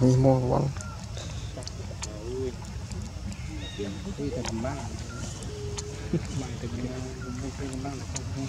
Mình mua quán đi tầm băng mày tầm băng không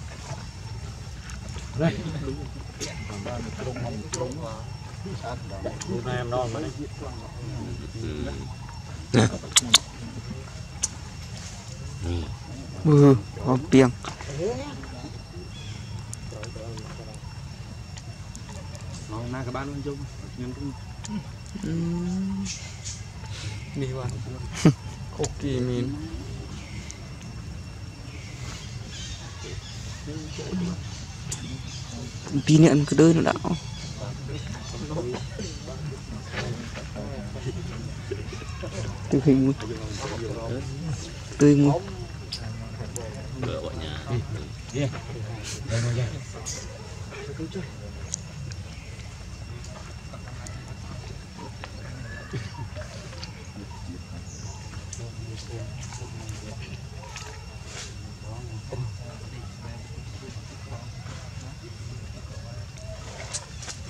Có tiếng ngon na các bạn luôn chung nhưng cũng mì hoàn khô kỳ mìn tí nhận cái đôi nó đã từ hình tươi ngu Gỡ bọn nhà đi đây mọi người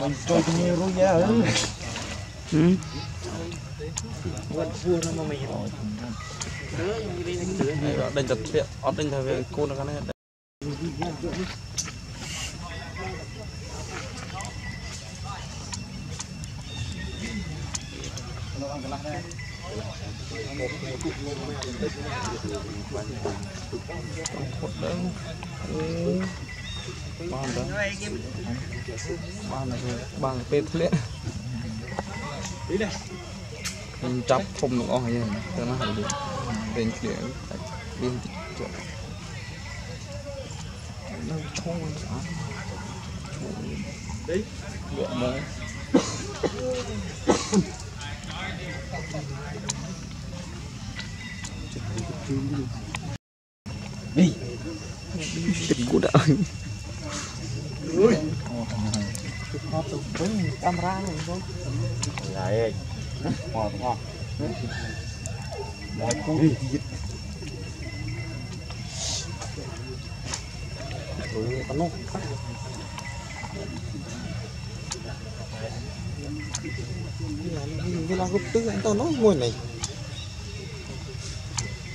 Mình trôi như rú giá ở quên vua nó mà mày đánh tập viện ót đánh thời về cô nó cái này bằng pet lẽ mình chắp không được oi vậy cho nó hành được bên kia bên chỗ nó trôi đấy lựa mới đi Thịt của đợi. Vì là gốc tư anh tao nói ngồi này.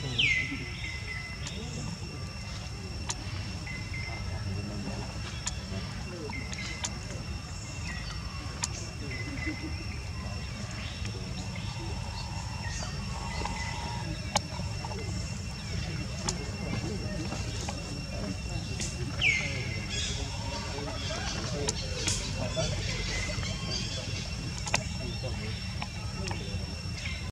Thank you.